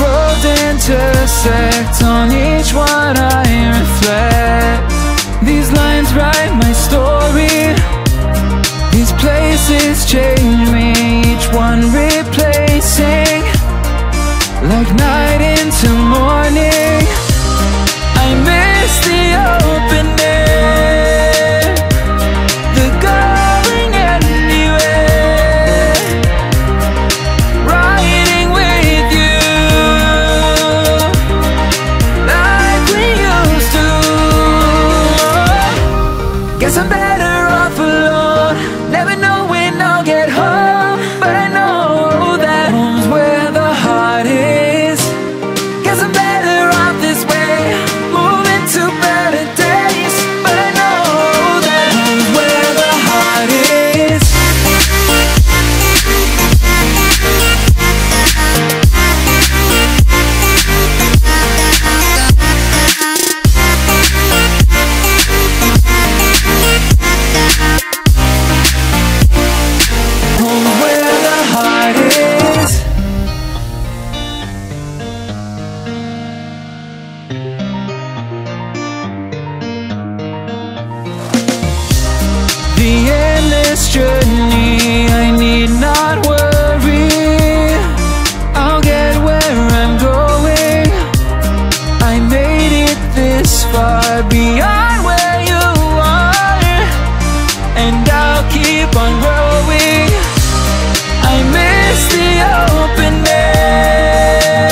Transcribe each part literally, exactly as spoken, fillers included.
roads intersect, on each one I reflect. These lines write my story, these places change me, each one replacing, like night into morning. I miss the open air, the going anywhere, riding with you like we used to. Guess I'm better off alone, never know when I'll get home, but I know that home's where the heart is. Guess I'm better off this way, moving to better days, but I know that home's where the heart is. Home where the heart is. The endless journey, I need not worry, I'll get where I'm going. I made it this far, beyond where you are, and I'll keep on growing. I miss the open air,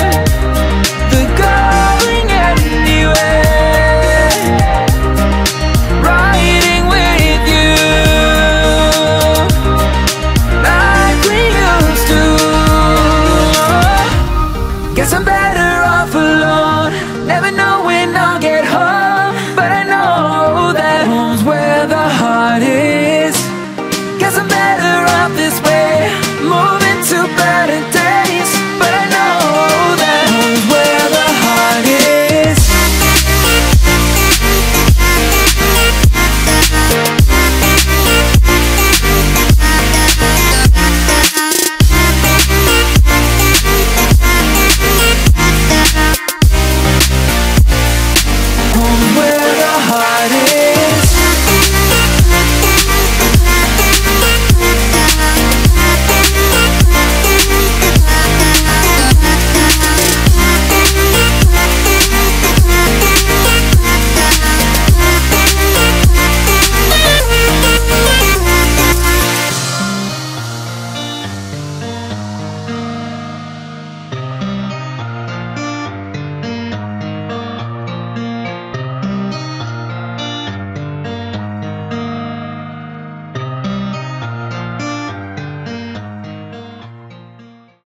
the going anywhere, riding with you like we used to. Guess I'm better off alone, never know when I'll get home, but I know that home's where the heart is. Guess I'm better off this way,